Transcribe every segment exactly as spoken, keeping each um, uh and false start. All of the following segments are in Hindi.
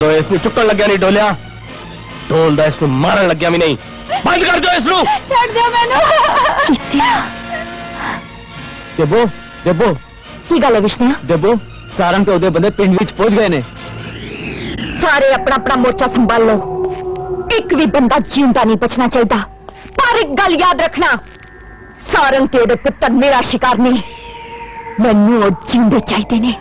तो इसनू चुकन लग गया नहीं डोलिया ढोल इसनू मारन लग गया भी नहीं बंद कर दो इसनू छोड़ दो मैनू देबो देबो की गल है विष्णु देबो सारन ते ओदे बंदे पिंड विच पहुंच गए ने सारे अपना अपना मोर्चा संभाल लो एक भी बंदा जींदा नहीं बचना चाहिदा पर एक गल याद रखना सारन ते ओदे पुत्तर मेरा शिकार नहीं मैनू ओ जींदे चाहिदे ने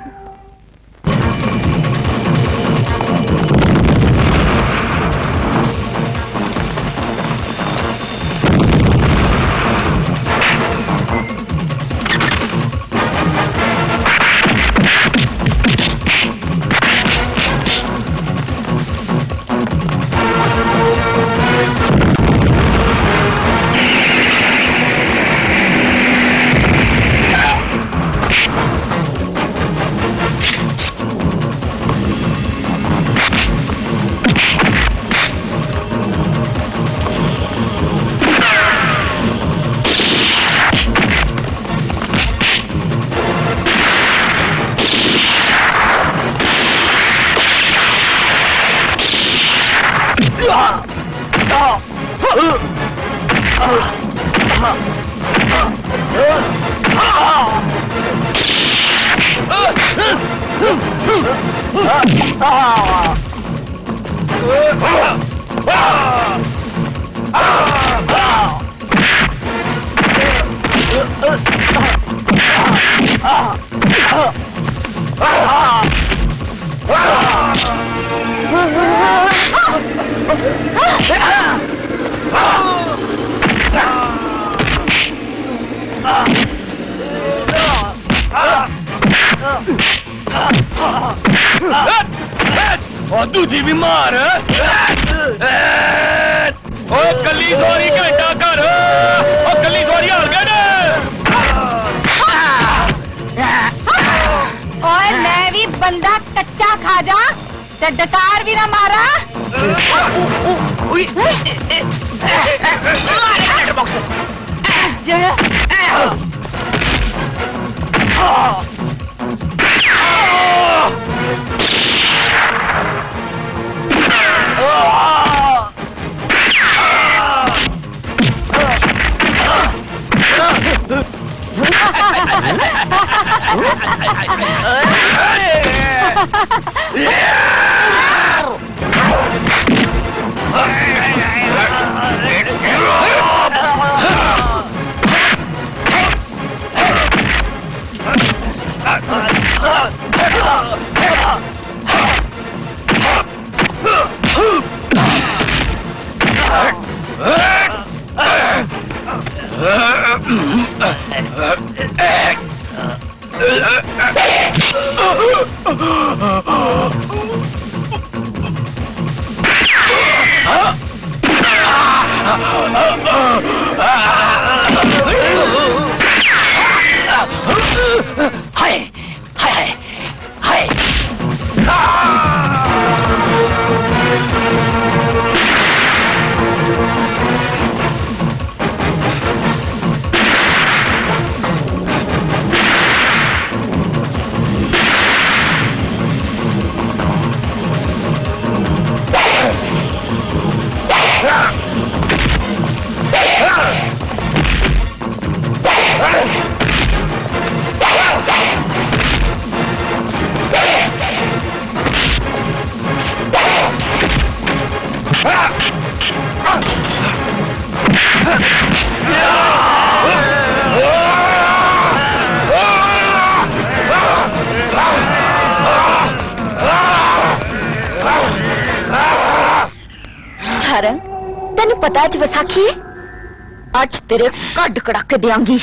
तेरे कड़ कड़ाके देंगी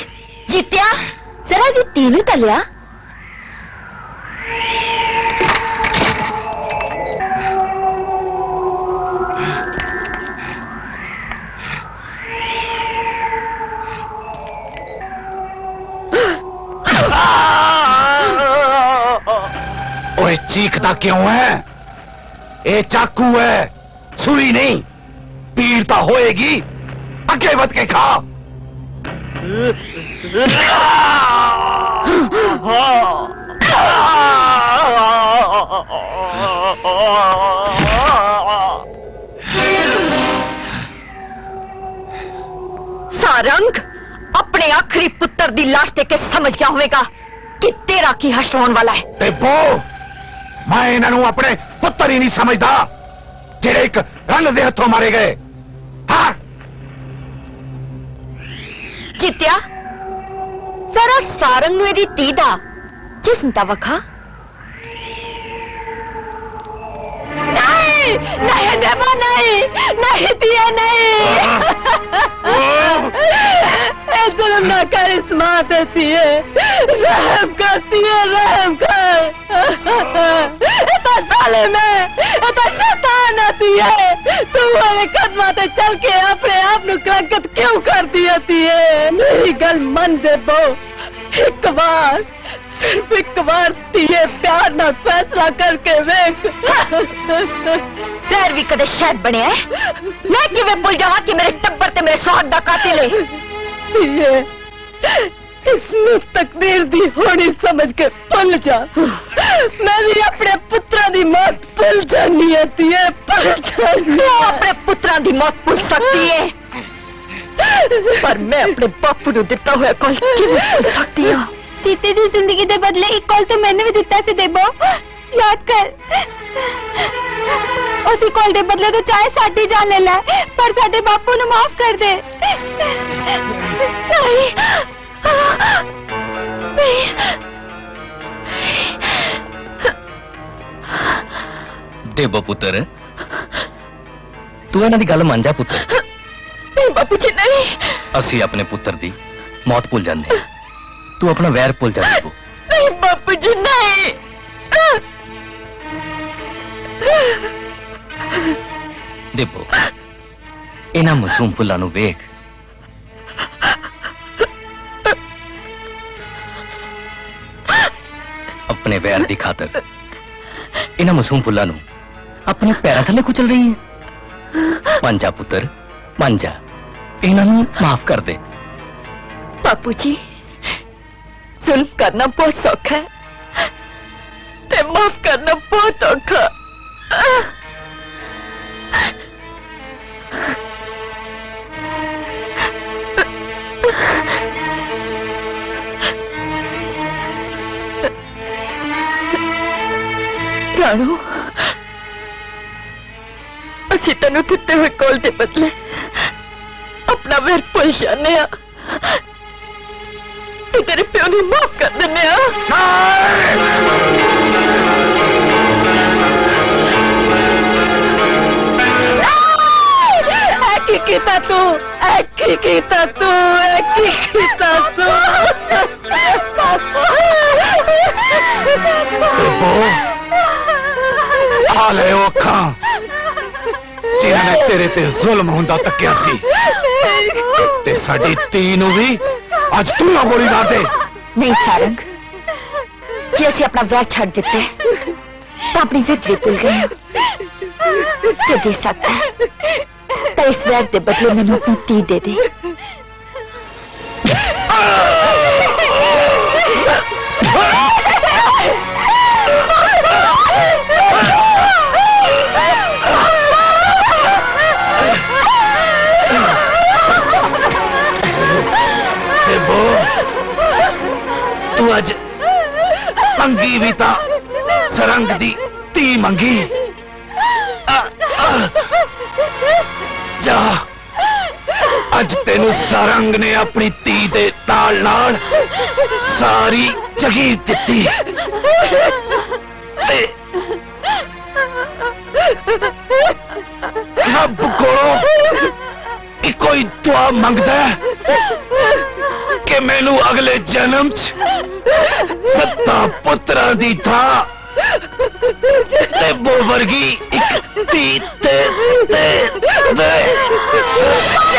जीतिया जरा भी तीन तलिया ओए चीखता क्यों है ये चाकू है सुई नहीं पीड़ता होएगी अके बत के खा सारंग अपने आखिरी पुत्र दी लाश देख के समझ गया होगा कि तेरा की हश्र होने वाला है। बेबो मैं इन्हों अपने पुत्र ही नहीं समझदा जेड़े एक रंग दे हथों मारे गए। हाँ जीत्या सारा सारंग नूं इहदी धी दा जिस्म दा वखा। नहीं नहीं देवा नहीं नहीं दिया नहीं जुल्म ना कर इस माँ पे दिए रहम करती है रहम कर साले में शैतान आती है तू हमारे कदम पे चल के अपने आप नु कलंकित क्यों कर दिया है। मेरी गल मन दे बो एक बार सिर्फ एक बार तीए प्यार ना फैसला करके वेख। डर भी कदे शायद बने है मैं कि वे भूल जावा कि मेरे टब्बर ते मेरे सोहद दा कातिल है। इसने तकदीर दी होनी समझ के भूल जा मैं भी अपने पुत्रा दी मौत भूल जानी है तीए भूल जानी है। अपने पुत्रा दी मौत भूल सकती है पर मैं अपने बापू नु दिता हुआ कॉल किवें भूल सकती हां। जीते दी जिंदगी दे बदले एक कॉल तो मैंने भी दिता से देबो याद कर उसी कॉल दे बदले तो चाहे साडी जान ले ला पर साडे बापू नु माफ कर दे। नहीं देबो पुत्र तू इन्हां दी गल मान जा पुत्र। बापू जी नहीं असी अपने पुत्र दी मौत भूल जाने तू अपना वैर भूल जा। नहीं बापू जी नहीं देखो इन्हां मासूम फुलां नूं वेख अपने वैर की खातर इन्हां मासूम फुलां नूं अपने पैरां थले कुचल रही है। पंजा पुत्र मान जा इन्हों माफ कर दे। बापू जी जुल्म करना बहुत सौखा है ते माफ करना बहुत औखा। राणू असी तेन दिते हुए कॉल के बदले अपना वैर भूल जाने तू तेरे प्यो ने माफ कर देने। किता तू की किता तू की किता तू हाले औखा जिन्हें तेरे ते जुल्म होंदा तक्या सी ते साडी तीनों भी अज तू ना बोली ना दे। नहीं सारंग जे असी अपना वैर छड़ दिता तो अपनी जिद भी भूल गए जो दे सकता तो इस वैर के बदले मैनू अपनी धी दे दे। तू अज पंगी भी ता सरंग दी ती मंगी आ, आ, जा अज तेन सरंग ने अपनी धी दे नाल नाल सारी जगीर दिती रब कोलों इको ही दुआ मंगदा कि मैनू अगले जन्म सत्ता पुत्रा दी था ते बोवर्गी एक ती ते ते ते